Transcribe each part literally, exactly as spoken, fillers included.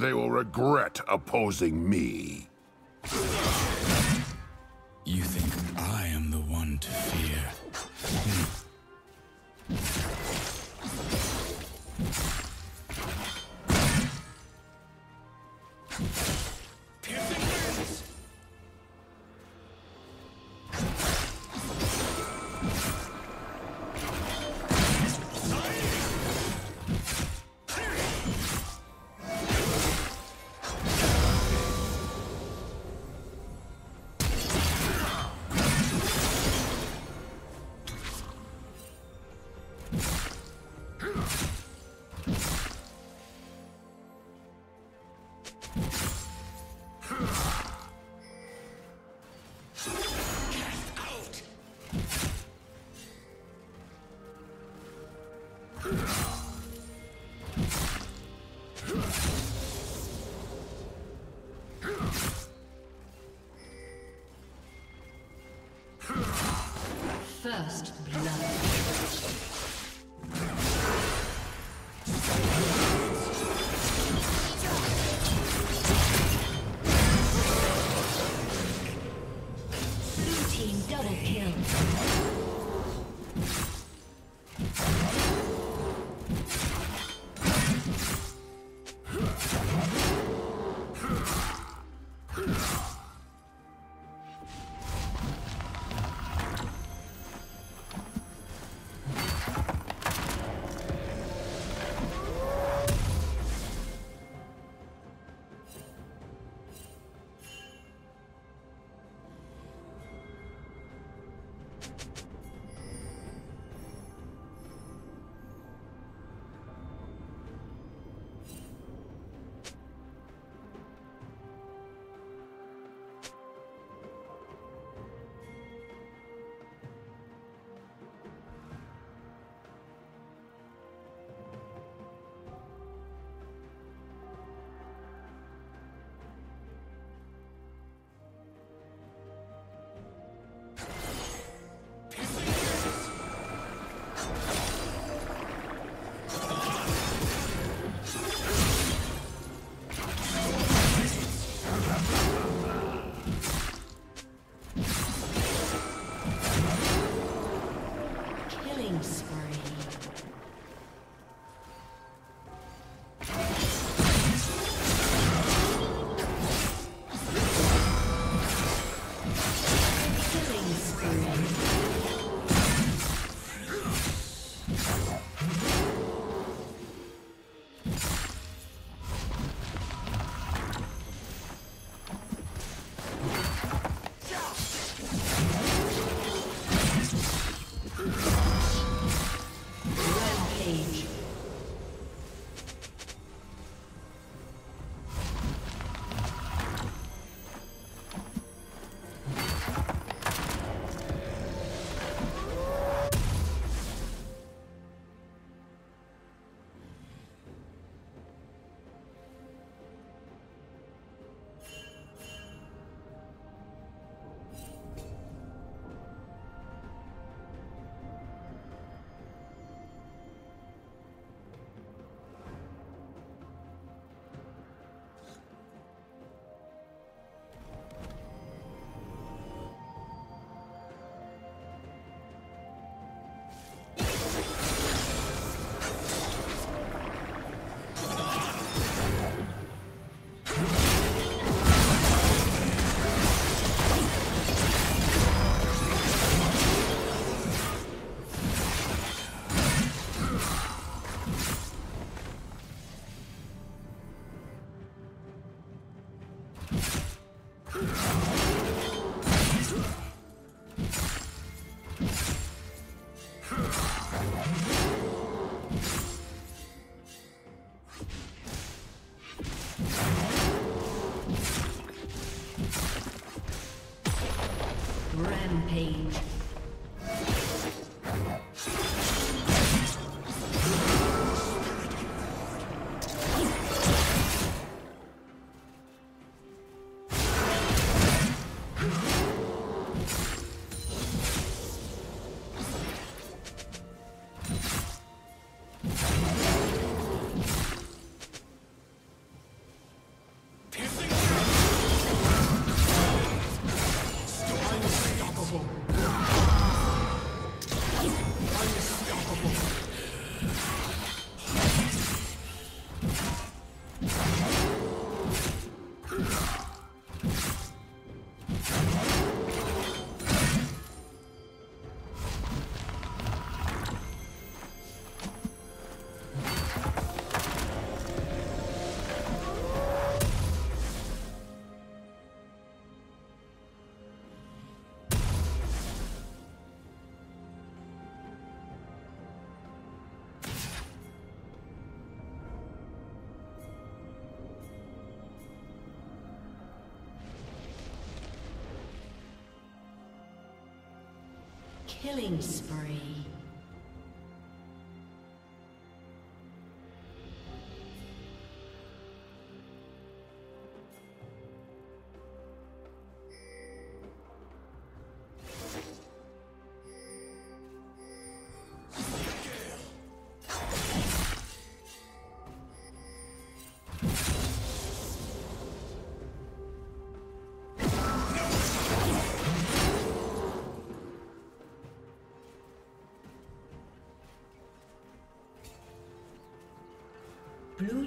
They will regret opposing me. You think I am the one to fear? First blood. Killing spree. Blue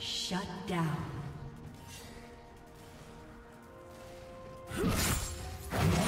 Shut down. Let's go.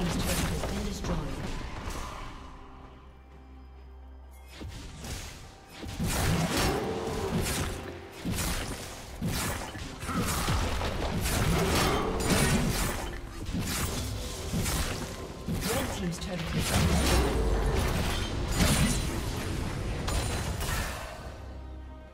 team's turret has been destroyed.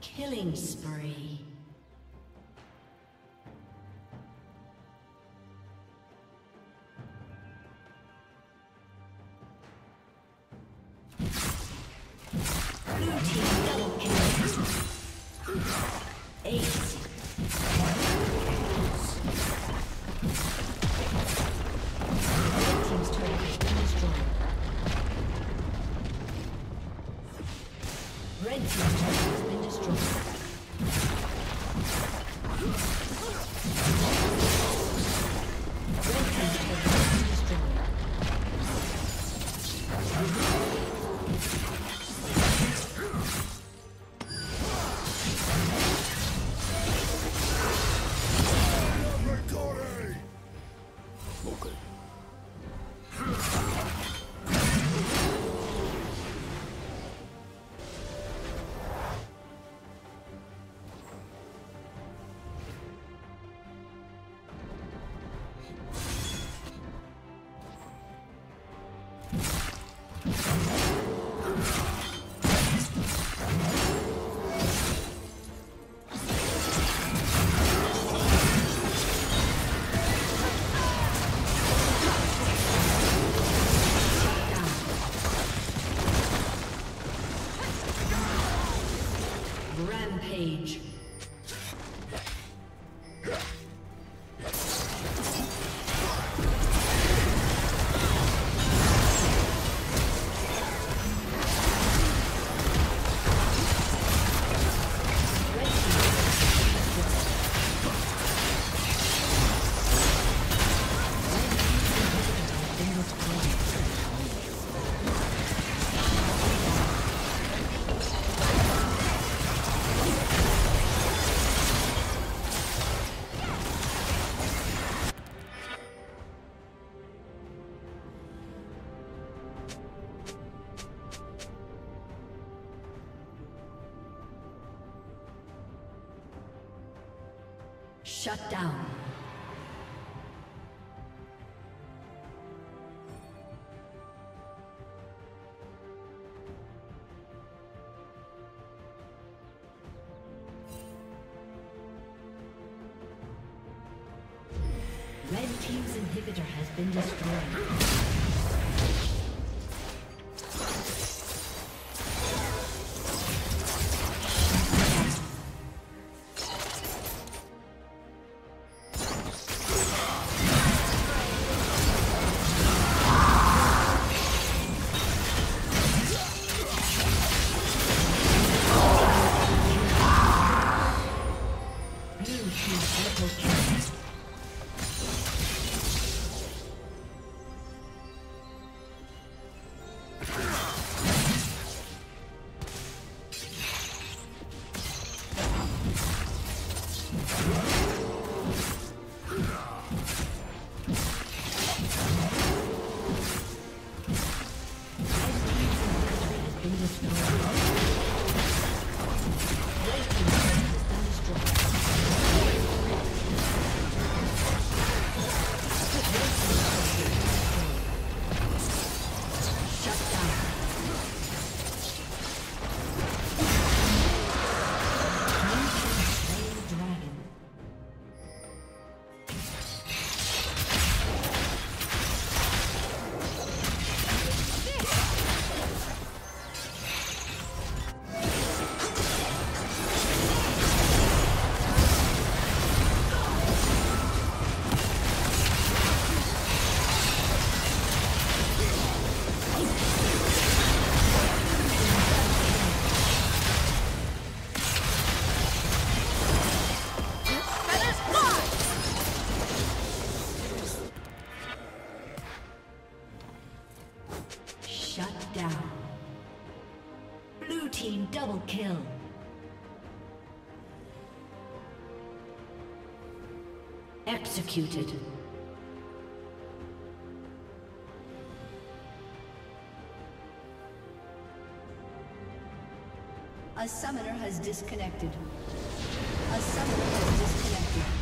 Killing spree. Blue team double kill. Ace. Red team's turret has been destroyed. Red team's turret has been destroyed. Rampage. Shut down. Red team's inhibitor has been destroyed. Double kill. Executed. A summoner has disconnected. A summoner has disconnected.